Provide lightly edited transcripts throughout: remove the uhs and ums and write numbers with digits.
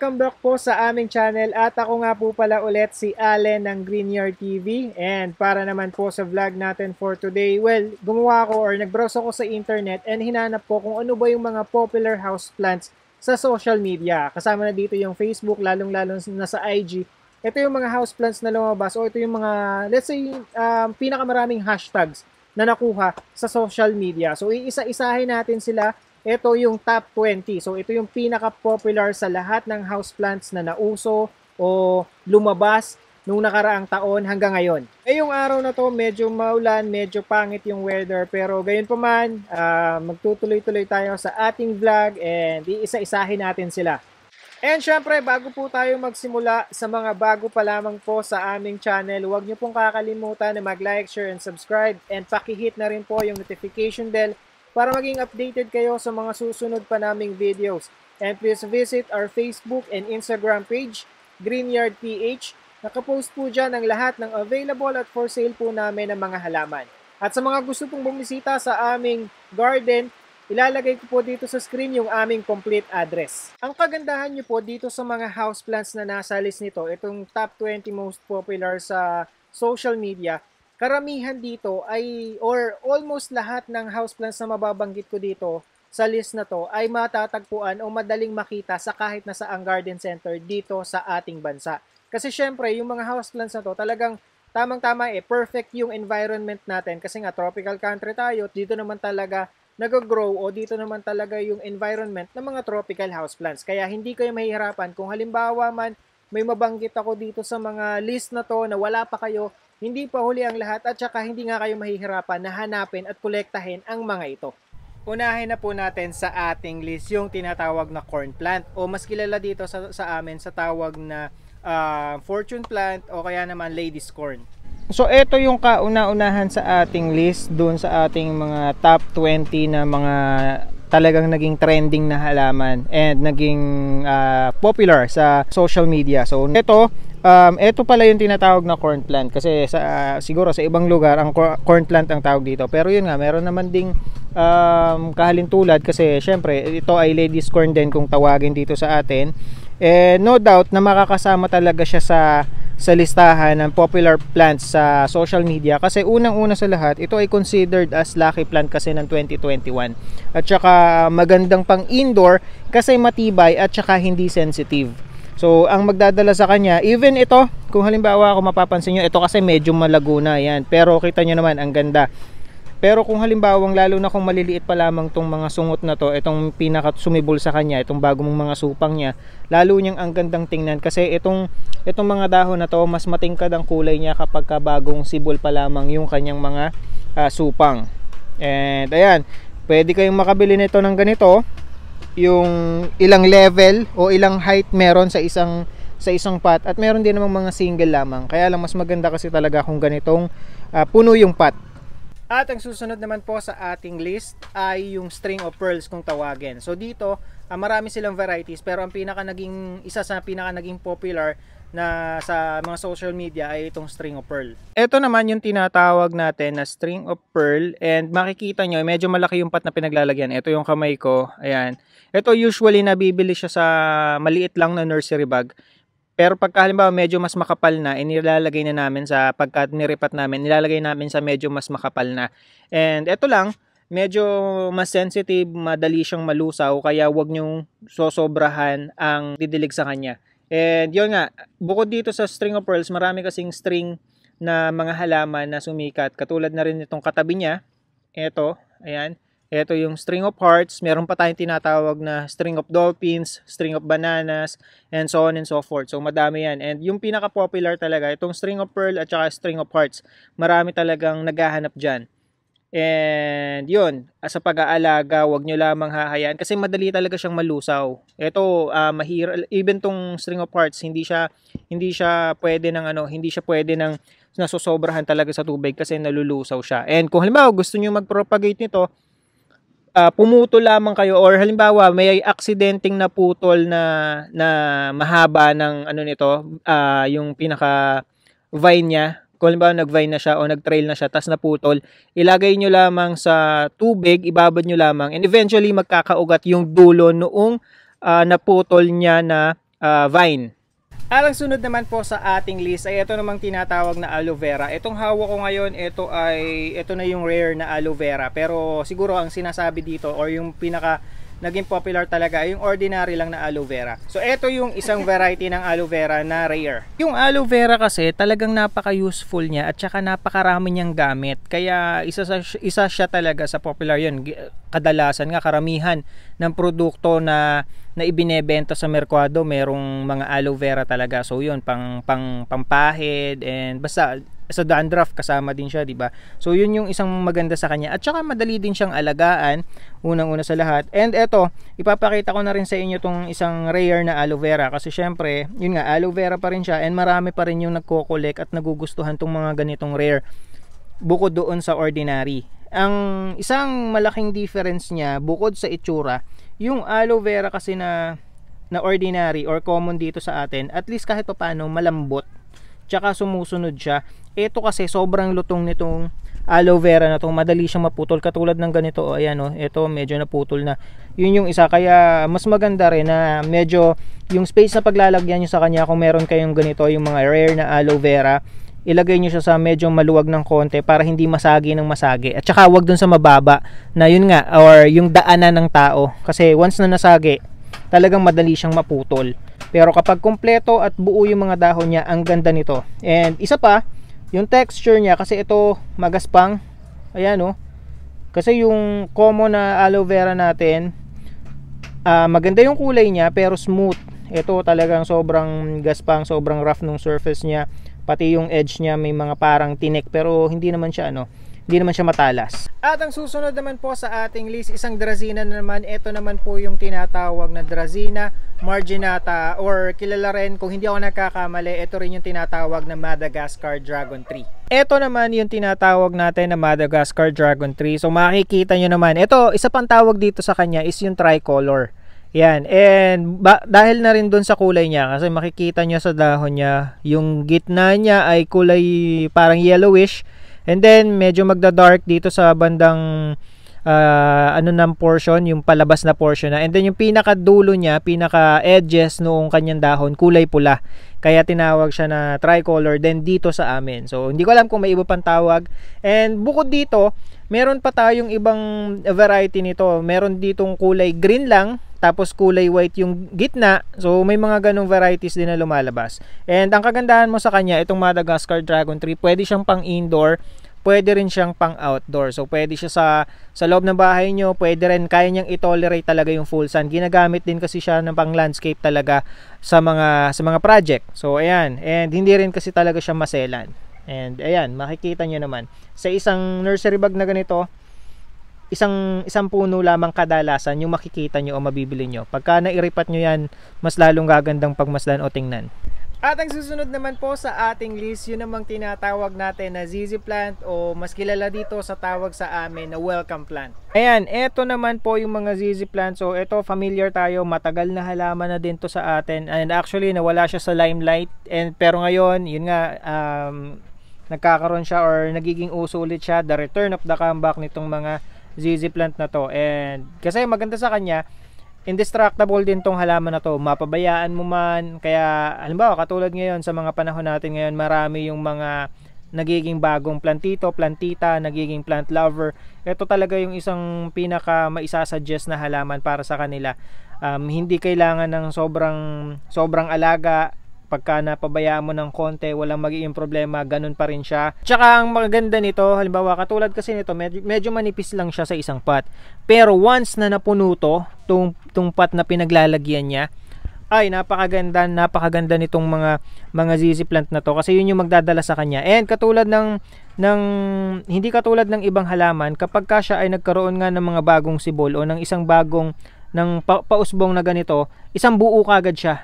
Welcome back po sa aming channel at ako nga po pala ulit si Allen ng Greenyard TV. And para naman po sa vlog natin for today, well, gumawa ako or nag-browse ako sa internet and hinanap po kung ano ba yung mga popular houseplants sa social media. Kasama na dito yung Facebook, lalong-lalo na sa IG. Ito yung mga houseplants na lumabas o ito yung mga, let's say, pinakamaraming hashtags na nakuha sa social media. So iisa-isahin natin sila. Ito yung top 20. So, ito yung pinaka-popular sa lahat ng houseplants na nauso o lumabas nung nakaraang taon hanggang ngayon. Ngayong araw na to, medyo maulan, medyo pangit yung weather. Pero gayon pa man, magtutuloy-tuloy tayo sa ating vlog and iisa-isahin natin sila. And syempre, bago po tayo magsimula, sa mga bago pa lamang po sa aming channel, huwag nyo pong kakalimutan na mag-like, share, and subscribe. And pakihit na rin po yung notification bell para maging updated kayo sa mga susunod pa naming videos. And please visit our Facebook and Instagram page, Greenyard PH. Nakapost po dyan ang lahat ng available at for sale po namin ng mga halaman. At sa mga gusto pong bumisita sa aming garden, ilalagay ko po dito sa screen yung aming complete address. Ang kagandahan nyo po dito sa mga houseplants na nasa list nito, itong top 20 most popular sa social media, karamihan dito ay, or almost lahat ng houseplants na mababanggit ko dito sa list na to ay matatagpuan o madaling makita sa kahit na saang garden center dito sa ating bansa. Kasi syempre, yung mga houseplants na to talagang tamang-tama perfect yung environment natin kasi nga tropical country tayo, dito naman talaga nag-grow o dito naman talaga yung environment ng mga tropical houseplants. Kaya hindi kayo mahihirapan kung halimbawa man may mabanggit ako dito sa mga list na to na wala pa kayo, hindi pa huli ang lahat at saka hindi nga kayo mahihirapan na hanapin at kolektahin ang mga ito. Unahin na po natin sa ating list yung tinatawag na corn plant o mas kilala dito sa amin sa tawag na fortune plant o kaya naman ladies corn. So ito yung kauna-unahan sa ating list dun sa ating mga top 20 na mga talagang naging trending na halaman and naging popular sa social media. So ito, ito pala yung tinatawag na corn plant kasi sa, siguro sa ibang lugar ang corn plant ang tawag dito. Pero yun nga, meron naman ding kahalintulad kasi syempre ito ay ladies corn din kung tawagin dito sa atin. Eh, no doubt na makakasama talaga siya sa listahan ng popular plants sa social media kasi unang-una sa lahat, ito ay considered as lucky plant kasi ng 2021. At saka magandang pang indoor kasi matibay at saka hindi sensitive. So, ang magdadala sa kanya, even ito, kung halimbawa ako mapapansin nyo, ito kasi medyo malago na, yan. Pero kita nyo naman, ang ganda. Pero kung halimbawa, lalo na kung maliliit pa lamang itong mga sungot na to, itong pinaka-sumibol sa kanya, itong bago mong mga supang niya, lalo niyang ang gandang tingnan. Kasi itong mga dahon na to, mas matingkad ang kulay niya kapag bagong sibol pa lamang yung kanyang mga supang. And, ayan, pwede kayong makabili nito ng ganito. Yung ilang level o ilang height meron sa isang pot at meron din namang mga single lamang, kaya lang mas maganda kasi talaga kung ganitong puno yung pot. At ang susunod naman po sa ating list ay yung string of pearls kung tawagin. So dito marami silang varieties pero ang isa sa pinaka naging popular na sa mga social media ay itong string of pearl. Ito naman yung tinatawag natin na string of pearl and makikita nyo medyo malaki yung pot na pinaglalagyan. Ito yung kamay ko, ayan. Ito usually nabibili siya sa maliit lang na nursery bag. Pero pagka halimbawa medyo mas makapal na, inilalagay na namin sa pagka niripat namin, nilalagay namin sa medyo mas makapal na. And ito lang, medyo mas sensitive, madali siyang malusaw kaya wag nyong sosobrahan ang didilig sa kanya. And yun nga, bukod dito sa string of pearls, marami kasing string na mga halaman na sumikat. Katulad na rin itong katabi niya. Ito, ayan. Ito yung string of hearts. Meron pa tayong tinatawag na string of dolphins, string of bananas, and so on and so forth. So madami yan. And yung pinaka-popular talaga, itong string of pearl at saka string of hearts. Marami talagang naghahanap dyan. And yun, sa pag-aalaga, wag nyo lamang hahayaan kasi madali talaga siyang malusaw. Ito, even tong string of hearts, hindi siya pwede ng nasosobrahan talaga sa tubig kasi nalulusaw siya. And kung halimbawa gusto niyo mag-propagate nito, pumuto lamang kayo or halimbawa may aksidenteng naputol na mahaba ng yung pinaka vine niya. Kung halimbawa nag-vine na siya o nag-trail na siya tapos naputol, ilagay nyo lamang sa tubig, ibabad nyo lamang and eventually magkakaugat yung dulo noong naputol niya na vine. Alang sunod naman po sa ating list ay ito namang tinatawag na aloe vera. Itong hawak ko ngayon, ito na yung rare na aloe vera. Pero siguro ang sinasabi dito or yung pinaka naging popular talaga ay yung ordinary lang na aloe vera. So ito yung isang variety ng aloe vera na rare. Yung aloe vera kasi talagang napaka-useful niya at saka napakarami niyang gamit. Kaya isa siya talaga sa popular yun. Kadalasan nga karamihan ng produkto na ibinebenta sa merkado merong mga aloe vera talaga. So yun, pampahid and basta sa dandruff kasama din siya, diba? So yun yung isang maganda sa kanya at saka madali din siyang alagaan unang-una sa lahat. And eto, ipapakita ko na rin sa inyo tong isang rare na aloe vera kasi syempre, yun nga, aloe vera pa rin siya and marami pa rin yung nagko-collect at nagugustuhan tong mga ganitong rare bukod doon sa ordinary. Ang isang malaking difference niya bukod sa itsura, yung aloe vera kasi na ordinary or common dito sa atin, at least kahit paano malambot. Tsaka sumusunod siya. Ito kasi sobrang lutong nitong aloe vera na to. Madali siyang maputol. Katulad ng ganito. O, ayan o. Ito medyo naputol na. Yun yung isa. Kaya mas maganda rin na medyo yung space na paglalagyan nyo sa kanya. Kung meron kayong ganito, yung mga rare na aloe vera, ilagay nyo siya sa medyo maluwag ng konti para hindi masagi ng masagi. At saka wag dun sa mababa na yun nga. Or yung daanan ng tao. Kasi once na nasagi, talagang madali siyang maputol. Pero kapag kumpleto at buo yung mga dahon niya, ang ganda nito. And isa pa, yung texture niya, kasi ito magaspang. Ayan o. Kasi yung common na aloe vera natin, maganda yung kulay niya pero smooth. Ito talagang sobrang gaspang, sobrang rough nung surface niya. Pati yung edge niya may mga parang tinik pero hindi naman siya ano. Hindi naman siya matalas. At ang susunod naman po sa ating list, isang drazina naman. Ito naman po yung tinatawag na drazina marginata or kilala rin, kung hindi ako nagkakamali, ito rin yung tinatawag na Madagascar Dragon Tree. Ito naman yung tinatawag natin na Madagascar Dragon Tree. So makikita nyo naman, ito, isa pang tawag dito sa kanya is yung tricolor. Yan, and dahil na rin doon sa kulay niya, kasi makikita nyo sa dahon niya, yung gitna niya ay kulay parang yellowish. And then medyo magda-dark dito sa bandang portion, yung palabas na portion na. And then yung pinaka dulo niya, pinaka edges noong kanyang dahon, kulay pula. Kaya tinawag siya na tricolor then dito sa amin. So hindi ko alam kung may iba pang tawag. And bukod dito, meron pa tayong ibang variety nito. Meron ditong kulay green lang, tapos kulay white yung gitna. So may mga ganong varieties din na lumalabas. And ang kagandahan mo sa kanya, itong Madagascar Dragon Tree, pwede siyang pang indoor, pwede rin siyang pang outdoor. So pwede siya sa loob ng bahay nyo, pwede rin, kaya niyang itolerate talaga yung full sun. Ginagamit din kasi siya ng pang landscape talaga sa mga project. So ayan, and hindi rin kasi talaga siya maselan. And ayan, makikita nyo naman sa isang nursery bag na ganito, isang puno lamang kadalasan yung makikita nyo o mabibili nyo. Pagka nairipat nyo yan, mas lalong gagandang pagmasdan o tingnan. At ang susunod naman po sa ating list, yun namang tinatawag natin na ZZ plant o mas kilala dito sa tawag sa amin na welcome plant. Ayan, eto naman po yung mga ZZ plant. So eto, familiar tayo, matagal na halaman na din to sa atin. And actually, nawala siya sa limelight. And pero ngayon, yun nga, nagkakaroon siya or nagiging uso ulit siya, the return of the comeback nitong mga ZZ plant na to. And kasi maganda sa kanya, indestructible din tong halaman na to. Mapabayaan mo man, kaya halimbawa katulad ngayon sa mga panahon natin ngayon, marami yung mga nagiging bagong plantito, plantita, nagiging plant lover. Ito talaga yung isang pinaka maisasuggest na halaman para sa kanila. Hindi kailangan ng sobrang alaga. Pagka napabayaan mo ng konti, walang magiging problema, ganun pa rin siya. Tsaka ang maganda nito, halimbawa katulad kasi nito, medyo manipis lang siya sa isang pot. Pero once na napuno to, tong pot na pinaglalagyan niya, ay napakaganda nitong mga ZZ plant na to kasi yun yung magdadala sa kanya. And katulad ng hindi katulad ng ibang halaman, kapag ka siya ay nagkaroon nga ng mga bagong sibol o ng isang bagong ng pausbong na ganito, isang buo kagad siya.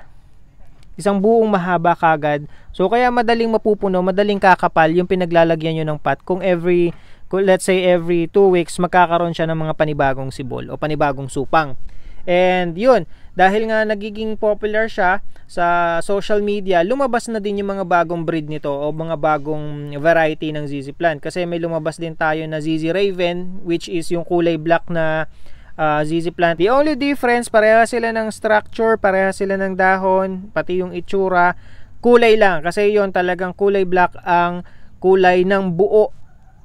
Isang buong mahaba kagad. So kaya madaling mapupuno, madaling kakapal yung pinaglalagyan nyo ng pot. Kung let's say every 2 weeks, magkakaroon siya ng mga panibagong sibol o panibagong supang. And yun, dahil nga nagiging popular siya sa social media, lumabas na din yung mga bagong breed nito o mga bagong variety ng ZZ plant. Kasi may lumabas din tayo na ZZ Raven, which is yung kulay black na ZZ plant. The only difference, pareha sila ng structure, pareha sila ng dahon, pati yung itsura, kulay lang. Kasi yon talagang kulay black ang kulay ng buo.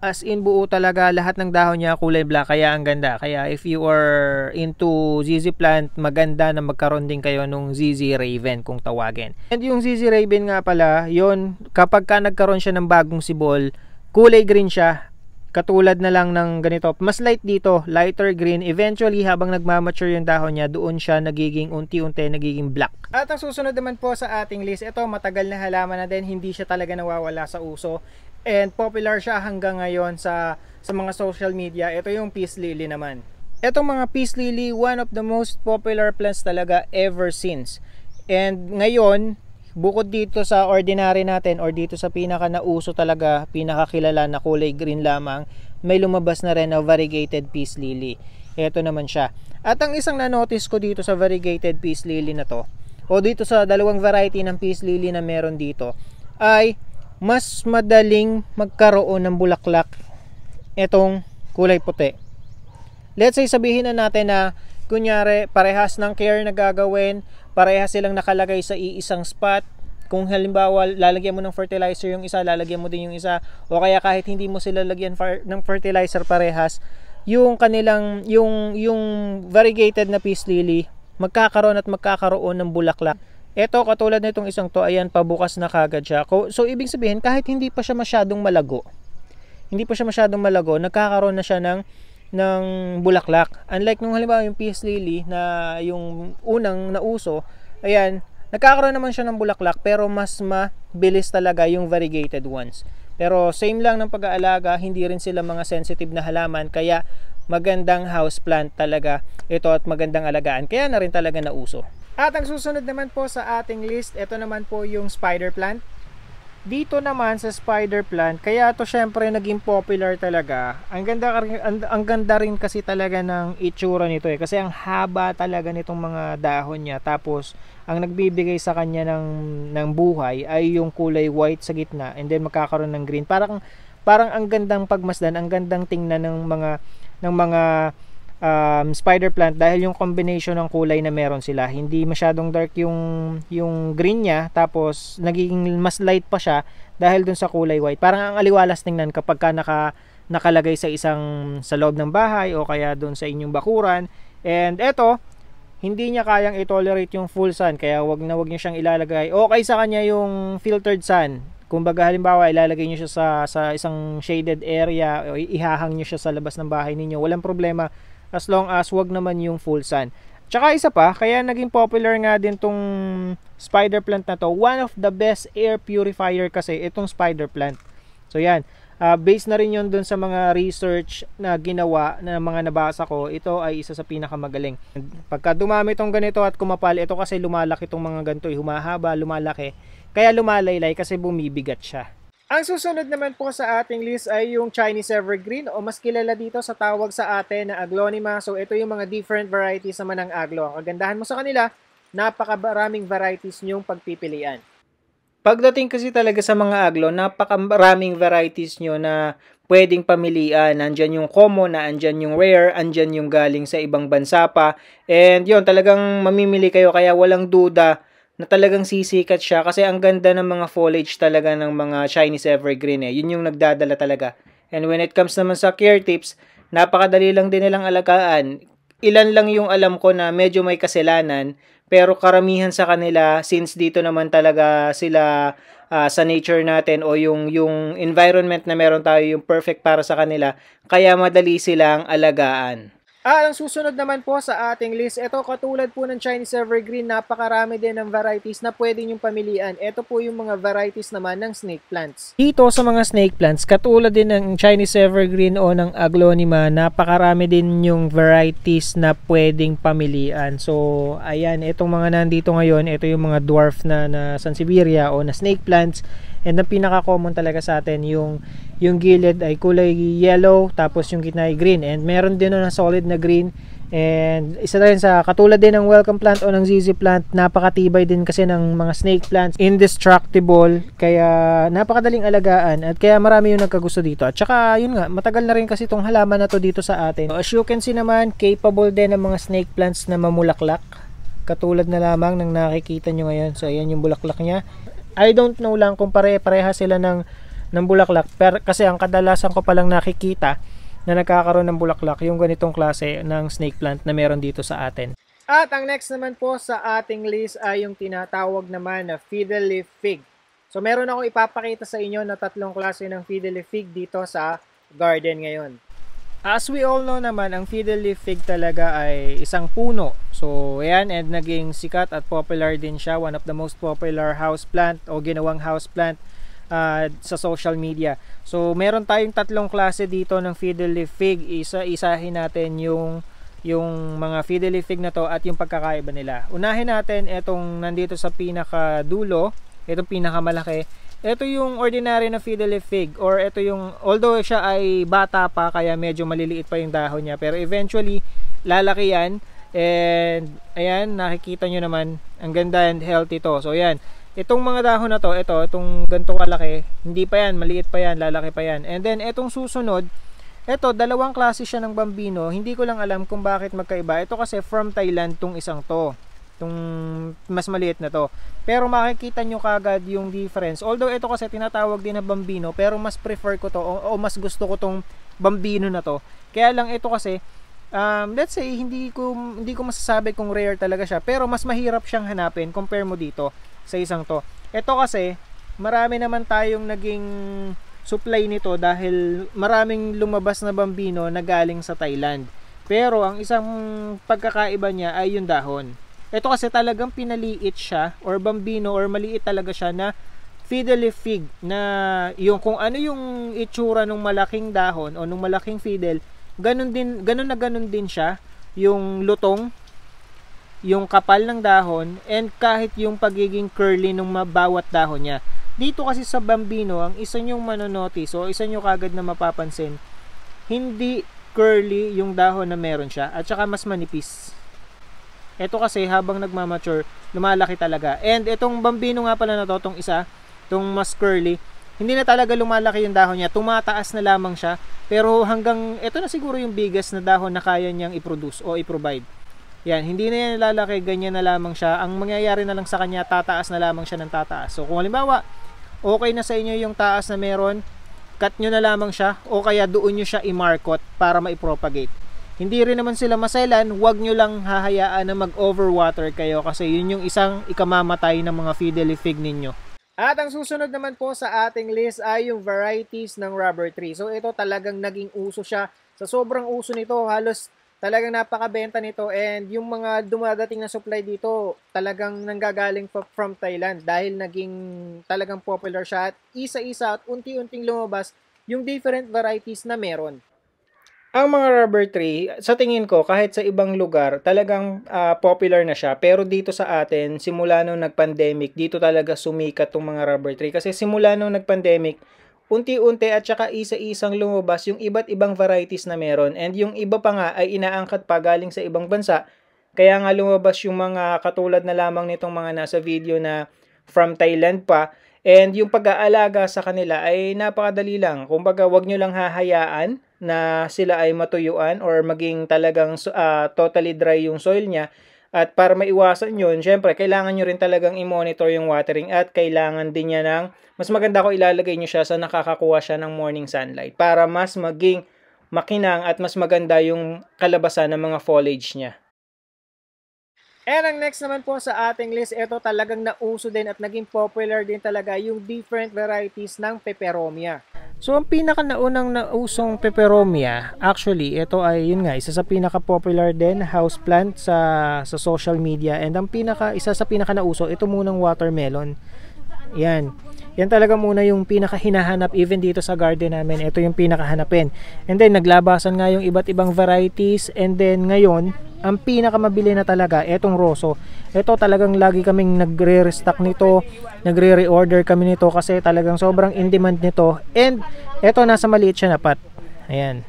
As in buo talaga, lahat ng dahon niya kulay black, kaya ang ganda. Kaya if you are into ZZ plant, maganda na magkaroon din kayo nung ZZ Raven kung tawagin. And yung ZZ Raven nga pala, yon kapag ka nagkaroon siya ng bagong sibol, kulay green siya. Katulad na lang ng ganito, mas light dito, lighter green. Eventually habang nagmamature yung dahon niya, doon siya nagiging unti-unti nagiging black. At ang susunod naman po sa ating list, ito matagal na halaman na din, hindi siya talaga nawawala sa uso. And popular siya hanggang ngayon sa mga social media. Ito yung peace lily naman. Itong mga peace lily, one of the most popular plants talaga ever since. And ngayon, bukod dito sa ordinary natin or dito sa pinaka nauso talaga, pinakakilala na kulay green lamang, may lumabas na rin na variegated peace lily. Ito naman siya. At ang isang na-notice ko dito sa variegated peace lily na to, o dito sa dalawang variety ng peace lily na meron dito, ay mas madaling magkaroon ng bulaklak itong kulay puti. Let's say sabihin na natin na kunyari parehas ng care na gagawin, parehas silang nakalagay sa iisang spot. Kung halimbawa lalagyan mo ng fertilizer yung isa, lalagyan mo din yung isa, o kaya kahit hindi mo sila lagyan ng fertilizer parehas, yung kanilang yung variegated na peace lily magkakaroon ng bulaklak. Ito, katulad nitong isang to, ayan, pabukas na kagad siya. So, ibig sabihin, kahit hindi pa siya masyadong malago, nagkakaroon na siya ng bulaklak. Unlike nung halimbawa yung peace lily na yung unang nauso, ayan, nagkakaroon naman siya ng bulaklak, pero mas mabilis talaga yung variegated ones. Pero same lang ng pag-aalaga, hindi rin sila mga sensitive na halaman, kaya magandang houseplant talaga ito at magandang alagaan. Kaya na rin talaga nauso. At ang susunod naman po sa ating list, ito naman po yung spider plant. Dito naman sa spider plant, kaya ito syempre naging popular talaga. Ang ganda rin kasi talaga ng itsura nito eh. Kasi ang haba talaga nitong mga dahon niya. Tapos ang nagbibigay sa kanya ng buhay ay yung kulay white sa gitna. And then magkakaroon ng green. Parang ang gandang pagmasdan, ang gandang tingnan ng mga spider plant dahil yung combination ng kulay na meron sila, hindi masyadong dark yung green niya, tapos nagiging mas light pa siya dahil dun sa kulay white. Parang ang aliwalas tingnan kapag ka nakalagay sa loob ng bahay o kaya dun sa inyong bakuran. And eto, hindi niya kayang i-tolerate yung full sun, kaya wag niya siyang ilalagay. Okay sa kanya yung filtered sun. Kumbaga halimbawa ilalagay niyo siya sa isang shaded area o ihahang niyo siya sa labas ng bahay ninyo, walang problema as long as wag naman yung full sun. Tsaka isa pa, kaya naging popular nga din tong spider plant na to. One of the best air purifier kasi itong spider plant. So yan, based na rin yun dun sa mga research na ginawa na mga nabasa ko, ito ay isa sa pinakamagaling. Pagka dumami tong ganito at kumapal, ito kasi lumalaki tong mga ganito, humahaba, lumalaki. Kaya lumalaylay kasi bumibigat siya. Ang susunod naman po sa ating list ay yung Chinese Evergreen o mas kilala dito sa tawag sa atin na aglonema. So ito yung mga different varieties naman ng aglo. Ang kagandahan mo sa kanila, napakaraming varieties niyong pagpipilian. Pagdating kasi talaga sa mga aglo, napakaraming varieties niyo na pwedeng pamilian. Nandyan yung common, nandyan yung rare, nandyan yung galing sa ibang bansa pa. And yun, talagang mamimili kayo kaya walang duda na talagang sisikat siya kasi ang ganda ng mga foliage talaga ng mga Chinese Evergreen eh. Yun yung nagdadala talaga. And when it comes naman sa care tips, napakadali lang din nilang alagaan. Ilan lang yung alam ko na medyo may kasalanan, pero karamihan sa kanila, since dito naman talaga sila sa nature natin o yung environment na meron tayo, yung perfect para sa kanila, kaya madali silang alagaan. Ang susunod naman po sa ating list, ito katulad po ng Chinese Evergreen, napakarami din ng varieties na pwede nyong pamilian. Ito po yung mga varieties naman ng snake plants. Dito sa mga snake plants, katulad din ng Chinese Evergreen o ng aglonema, napakarami din yung varieties na pwedeng pamilian. So, ayan, itong mga nandito ngayon, ito yung mga dwarf na Sansevieria o na snake plants. And ang pinaka-common talaga sa atin, yung gilid ay kulay yellow, tapos yung gitna ay green. And meron din na solid na green. And isa rin sa katulad din ng welcome plant o ng ZZ plant, napakatibay din kasi ng mga snake plants, indestructible, kaya napakadaling alagaan at kaya marami yung nagkagusto dito. At saka yun nga, matagal na rin kasi itong halaman na to dito sa atin. So, as you can see naman, capable din ng mga snake plants na mamulaklak, katulad na lamang ng nakikita nyo ngayon. So ayan yung bulaklak niya. I don't know lang kung pare-pareha sila ng bulaklak, pero kasi ang kadalasan ko palang nakikita na nagkakaroon ng bulaklak yung ganitong klase ng snake plant na meron dito sa atin. At ang next naman po sa ating list ay yung tinatawag naman na fiddle leaf fig. So meron ako ipapakita sa inyo na tatlong klase ng fiddle leaf fig dito sa garden ngayon. As we all know naman, ang fiddle leaf fig talaga ay isang puno. So ayan, and naging sikat at popular din siya, one of the most popular house plant o ginawang house plant sa social media. So meron tayong tatlong klase dito ng fiddle leaf fig. Isa-isahin natin yung mga fiddle leaf fig na to at yung pagkakaiba nila. Unahin natin itong nandito sa pinakadulo, itong pinakamalaki. Ito yung ordinary na fiddle leaf fig, or ito yung, although siya ay bata pa kaya medyo maliliit pa yung dahon niya, pero eventually lalaki yan. And ayan, nakikita nyo naman, ang ganda and healthy to. So ayan, itong mga dahon na to, itong ganito kalaki, hindi pa yan, maliit pa yan, lalaki pa yan. And then itong susunod, ito dalawang klase siya ng bambino. Hindi ko lang alam kung bakit magkaiba. Ito kasi from Thailand tong isang to, itong mas maliit na to. Pero makikita nyo kagad yung difference. Although ito kasi tinatawag din na bambino, pero mas prefer ko to o mas gusto ko tong bambino na to. Kaya lang ito kasi let's say hindi ko masasabi kung rare talaga siya, pero mas mahirap siyang hanapin compare mo dito sa isang to. Ito kasi marami naman tayong naging supply nito dahil maraming lumabas na bambino na galing sa Thailand. Pero ang isang pagkakaiba niya ay yung dahon. Ito kasi talagang pinaliit siya, or bambino, or maliit talaga siya na fiddle leaf fig, na yung kung ano yung itsura ng malaking dahon o ng malaking fiddle, ganun din siya yung lutong, yung kapal ng dahon, and kahit yung pagiging curly ng bawat dahon niya. Dito kasi sa bambino, ang isa nyong manonotice o isa nyo kagad na mapapansin, hindi curly yung dahon na meron siya, at saka mas manipis. Ito kasi habang nagmamature, lumalaki talaga. And itong bambino nga pala na to, itong isa, itong mas curly, hindi na talaga lumalaki yung dahon niya, tumataas na lamang siya, pero hanggang ito na siguro yung biggest na dahon na kaya niyang i-produce o i-provide. Yan, hindi na yan lalaki, ganyan na lamang siya. Ang mangyayari na lang sa kanya, tataas na lamang siya ng tataas. So kung halimbawa, okay na sa inyo yung taas na meron, cut nyo na lamang siya, o kaya doon nyo siya i-markot para maipropagate. Hindi rin naman sila maselan, huwag nyo lang hahayaan na mag-overwater kayo, kasi yun yung isang ikamamatay ng mga fiddle leaf fig ninyo. At ang susunod naman po sa ating list ay yung varieties ng rubber tree. So ito talagang naging uso siya. Sa sobrang uso nito, halos talagang napakabenta nito, and yung mga dumadating na supply dito talagang nanggagaling from Thailand dahil naging talagang popular siya, at isa-isa at unti-unting lumabas yung different varieties na meron. Ang mga rubber tree, sa tingin ko kahit sa ibang lugar talagang popular na siya, pero dito sa atin simula nung nag-pandemic dito talaga sumikat tong mga rubber tree, kasi simula nung nag-pandemic unti-unti at saka isa-isang lumabas yung iba't ibang varieties na meron, and yung iba pa nga ay inaangkat pa galing sa ibang bansa, kaya nga lumabas yung mga katulad na lamang nitong mga nasa video na from Thailand pa. And yung pag-aalaga sa kanila ay napakadali lang, kumbaga wag nyo lang hahayaan na sila ay matuyuan or maging talagang totally dry yung soil niya. At para maiwasan yun, syempre, kailangan nyo rin talagang i-monitor yung watering, at kailangan din niya ng, mas maganda ko ilalagay nyo siya sa nakakakuha siya ng morning sunlight para mas maging makinang at mas maganda yung kalabasan ng mga foliage niya. And ang next naman po sa ating list, ito talagang nauso din at naging popular din talaga yung different varieties ng peperomia. So ang pinaka-naunang nausong peperomia, actually ito ay yun nga, isa sa pinaka-popular din houseplant sa social media, and ang isa sa pinaka-nauso, ito munang watermelon. Yan. Yan talaga muna yung pinaka-hinahanap even dito sa garden namin. Ito yung pinaka-hanapin. And then naglabasan nga yung iba't ibang varieties, and then ngayon, ang pinakamabili na talaga etong roso. Ito talagang lagi kaming nagre-restock nito, nagre-reorder kami nito kasi talagang sobrang in demand nito. And ito nasa maliit siya na pot. Ayan.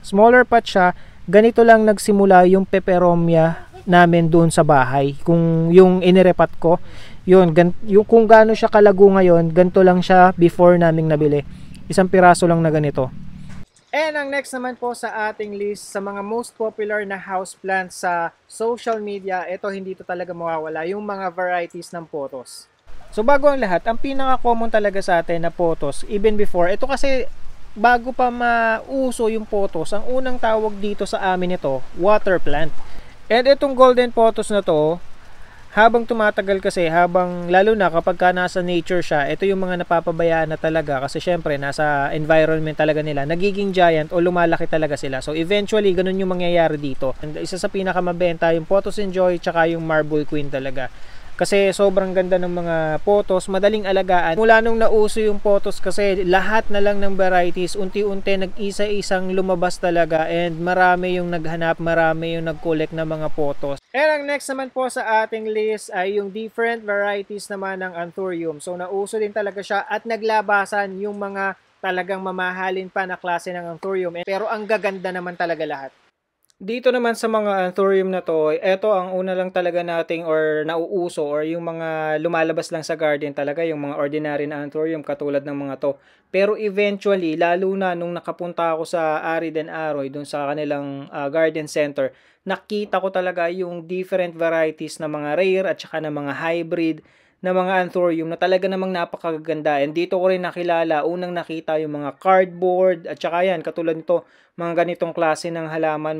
Smaller pot siya ganito lang nagsimula yung peperomia namin doon sa bahay. Kung yung inirepat ko, yun, yung kung gaano siya kalago ngayon, ganito lang siya before naming nabili. Isang piraso lang na ganito. And ang next naman po sa ating list sa mga most popular na houseplant sa social media, ito hindi ito talaga mawawala, yung mga varieties ng pothos. So bago ang lahat, ang pinaka-common talaga sa atin na pothos, even before, ito kasi bago pa mauso yung pothos, ang unang tawag dito sa amin ito, water plant. And itong golden pothos na to, habang tumatagal kasi, habang lalo na kapag ka nasa nature siya, ito yung mga napapabayaan na talaga kasi syempre nasa environment talaga nila, nagiging giant o lumalaki talaga sila. So eventually, ganun yung mangyayari dito. And isa sa pinakamabenta yung Pothos Enjoy tsaka yung Marble Queen talaga. Kasi sobrang ganda ng mga pothos, madaling alagaan. Mula nung nauso yung pothos kasi lahat na lang ng varieties, unti-unti nag-isa-isang lumabas talaga and marami yung naghanap, marami yung nag-collect ng mga pothos. And ang next naman po sa ating list ay yung different varieties naman ng anthurium. So nauso din talaga siya at naglabasan yung mga talagang mamahalin pa na klase ng anthurium. Pero ang gaganda naman talaga lahat. Dito naman sa mga anthurium na to, ito ang una lang talaga nating or nauuso or yung mga lumalabas lang sa garden talaga, yung mga ordinary na anthurium katulad ng mga to. Pero eventually, lalo na nung nakapunta ako sa Ariden Arroy, dun sa kanilang garden center, nakita ko talaga yung different varieties na mga rare at saka na mga hybrid na mga anthurium na talaga namang napakaganda. And dito ko rin nakilala, unang nakita yung mga cardboard at saka yan, katulad nito, mga ganitong klase ng halaman,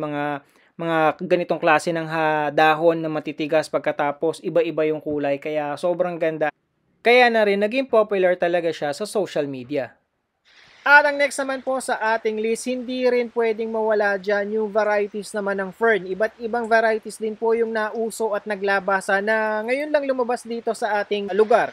mga ganitong klase ng dahon na matitigas pagkatapos, iba-iba yung kulay, kaya sobrang ganda. Kaya na rin, naging popular talaga siya sa social media. At ang next naman po sa ating list, hindi rin pwedeng mawala dyan yung varieties naman ng fern. Iba't ibang varieties din po yung nauso at naglabasa na ngayon lang lumabas dito sa ating lugar.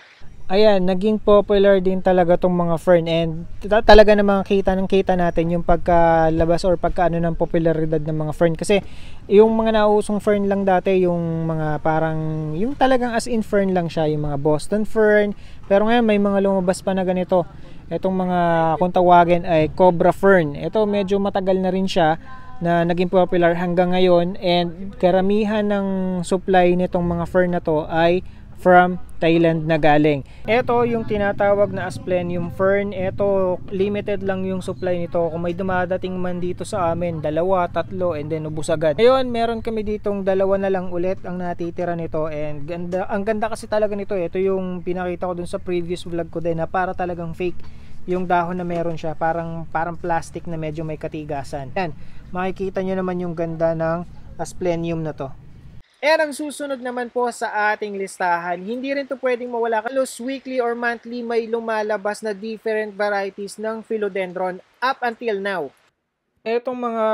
Ayan, naging popular din talaga tong mga fern and talaga na makita natin yung pagkalabas or pagkaano ng popularidad ng mga fern. Kasi yung mga nausong fern lang dati, yung mga parang, yung talagang as in fern lang siya, yung mga Boston fern. Pero ngayon may mga lumabas pa na ganito. Itong mga kung tawagin ay cobra fern. Ito medyo matagal na rin siya na naging popular hanggang ngayon and karamihan ng supply nitong mga fern na to ay from Thailand na galing. Ito yung tinatawag na Asplenium fern. Ito limited lang yung supply nito. Kung may dumadating man dito sa amin, dalawa, tatlo and then ubos agad. Ngayon meron kami ditong dalawa na lang ulit ang natitira nito and ang ganda kasi talaga nito. Ito yung pinakita ko dun sa previous vlog ko din na para talagang fake yung dahon na meron siya, parang plastic na medyo may katigasan. Yan, makikita nyo naman yung ganda ng Asplenium na to. And ang susunod naman po sa ating listahan, hindi rin to pwedeng mawala. Halos weekly or monthly may lumalabas na different varieties ng philodendron up until now. Etong mga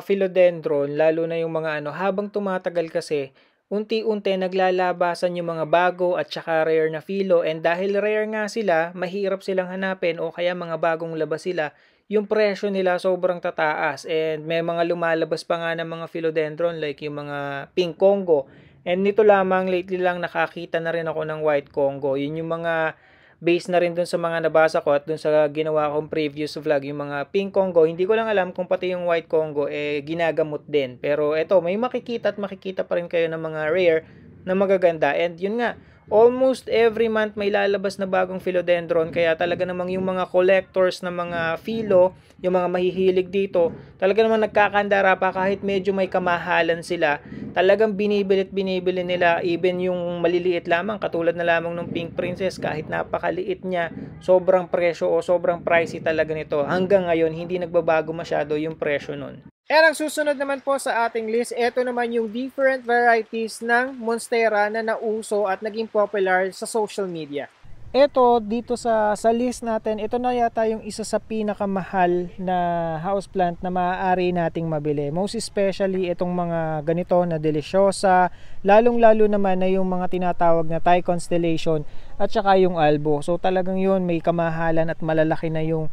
philodendron, lalo na yung mga habang tumatagal kasi, unti-unti naglalabasan yung mga bago at saka rare na philo. And dahil rare nga sila, mahirap silang hanapin o kaya mga bagong labas sila. Yung presyo nila sobrang tataas and may mga lumalabas pa nga ng mga philodendron like yung mga Pink Congo and nito lamang lately lang nakakita na rin ako ng White Congo. Yun yung mga base na rin dun sa mga nabasa ko at dun sa ginawa kong previous vlog, yung mga Pink Congo, hindi ko lang alam kung pati yung White Congo ginagamot din, pero eto may makikita at makikita pa rin kayo ng mga rare na magaganda and yun nga, almost every month may lalabas na bagong philodendron kaya talaga namang yung mga collectors na mga philo, yung mga mahihilig dito, talaga namang nagkakandara pa kahit medyo may kamahalan sila. Talagang binibilit nila even yung maliliit lamang katulad na lamang ng Pink Princess, kahit napakaliit niya, sobrang presyo o sobrang pricey talaga nito. Hanggang ngayon hindi nagbabago masyado yung presyo nun. And ang susunod naman po sa ating list, ito naman yung different varieties ng monstera na nauso at naging popular sa social media. Ito, dito sa list natin, ito na yata yung isa sa pinakamahal na houseplant na maaari nating mabili. Most especially itong mga ganito na delisyosa, lalong-lalo naman na yung mga tinatawag na Thai Constellation at saka yung Albo. So talagang yun, may kamahalan at malalaki na yung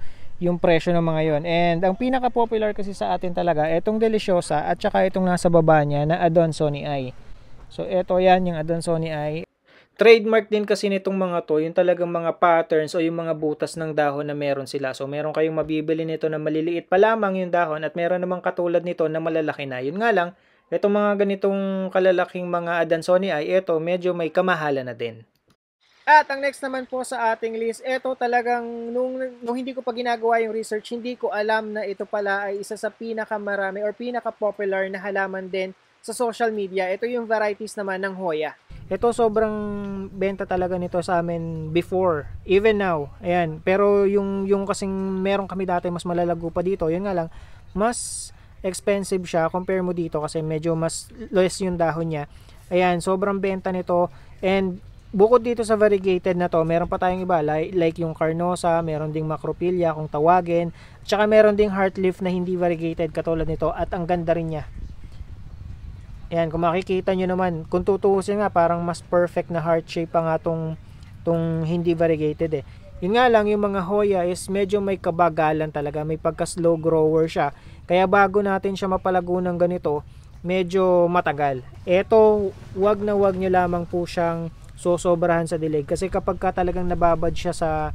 presyo ng mga yon. And ang pinaka-popular kasi sa atin talaga, etong delisyosa at saka itong nasa baba niya na Adonsonii. So eto yan, yung Adonsonii. Trademark din kasi nitong mga to, yung talagang mga patterns o yung mga butas ng dahon na meron sila. So meron kayong mabibili nito na maliliit pa lamang yung dahon at meron namang katulad nito na malalaki na. Yun nga lang, itong mga ganitong kalalaking mga adansoni ay ito medyo may kamahalan na din. At ang next naman po sa ating list, ito talagang nung hindi ko pa ginagawa yung research, hindi ko alam na ito pala ay isa sa pinakamarami or pinaka-popular na halaman din sa social media. Ito yung varieties naman ng Hoya. Ito sobrang benta talaga nito sa amin before, even now. Ayan, pero yung kasing meron kami dati mas malalago pa dito. Yun nga lang, mas expensive siya compare mo dito kasi medyo mas less yung dahon niya. Ayan, sobrang benta nito. And bukod dito sa variegated na to, meron pa tayong iba like yung Carnosa, meron ding Macrophylla kung tawagin. Tsaka meron ding Heartleaf na hindi variegated katulad nito at ang ganda rin niya. Ayan, kung makikita nyo naman, kung tutuusin nga, parang mas perfect na heart shape pa nga tong hindi variegated eh. Yun nga lang, yung mga Hoya is medyo may kabagalan talaga, may pagka-slow grower siya. Kaya bago natin siya mapalago ng ganito, medyo matagal. Eto, wag na wag nyo lamang po siyang sosobrahan sa dilig. Kasi kapag ka talagang nababad siya sa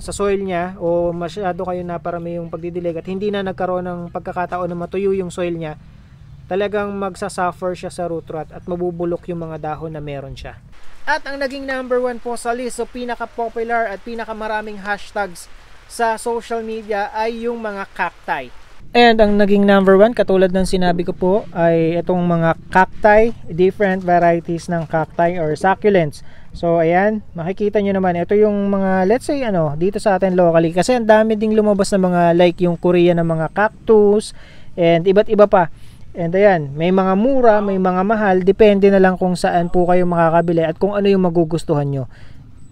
soil niya o masyado kayo naparami yung pagdidilig at hindi na nagkaroon ng pagkakataon na matuyo yung soil niya, talagang magsasuffer siya sa root rot at mabubulok yung mga dahon na meron siya. At ang naging number 1 po sa list, so pinaka-popular at pinaka-maraming hashtags sa social media ay yung mga cacti. And ang naging number 1, katulad ng sinabi ko po, ay itong mga cacti, different varieties ng cacti or succulents. So ayan, makikita nyo naman, ito yung mga, let's say ano, dito sa atin locally. Kasi ang dami ding lumabas na mga like yung Korea ng mga cactus and iba't iba pa. And ayan, may mga mura, may mga mahal, depende na lang kung saan po kayo makakabili at kung ano yung magugustuhan nyo.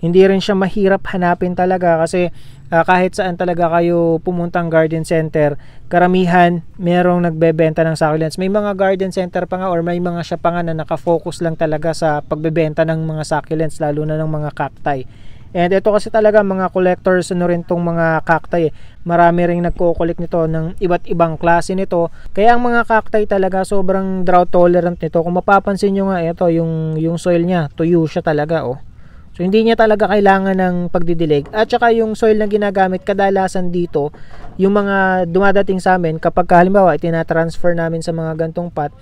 Hindi rin siya mahirap hanapin talaga kasi kahit saan talaga kayo pumuntang garden center, karamihan merong nagbebenta ng succulents. May mga garden center pa nga or may mga siya pa nga na nakafocus lang talaga sa pagbebenta ng mga succulents, lalo na ng mga cacti. And ito kasi talaga mga collectors ano rin tong mga cacti. Marami ring nagko-collect nito ng iba't ibang klase nito. Kaya ang mga cacti talaga sobrang drought tolerant nito. Kung mapapansin niyo nga ito, yung soil niya, tuyo siya talaga oh. So hindi niya talaga kailangan ng pagdidilig. At saka yung soil na ginagamit kadalasan dito, yung mga dumadating sa amin kapag halimbawa itina-transfer namin sa mga gantong pot,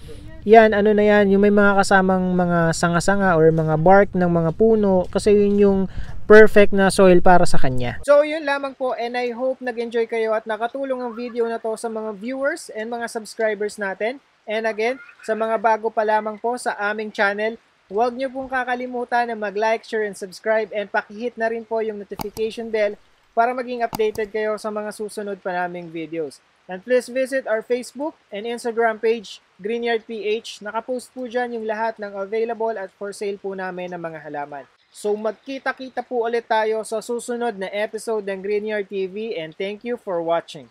yan, ano na yan, yung may mga kasamang mga sanga-sanga or mga bark ng mga puno kasi yun yung perfect na soil para sa kanya. So yun lamang po, and I hope nag-enjoy kayo at nakatulong ang video na to sa mga viewers and mga subscribers natin. And again, sa mga bago pa lamang po sa aming channel, huwag nyo pong kakalimutan na mag-like, share, and subscribe and pakihit na rin po yung notification bell para maging updated kayo sa mga susunod pa naming videos. And please visit our Facebook and Instagram page, Greenyard PH. Nakapost po dyan yung lahat ng available at for sale po namin ng mga halaman. So magkita-kita po ulit tayo sa susunod na episode ng Greenyard TV and thank you for watching.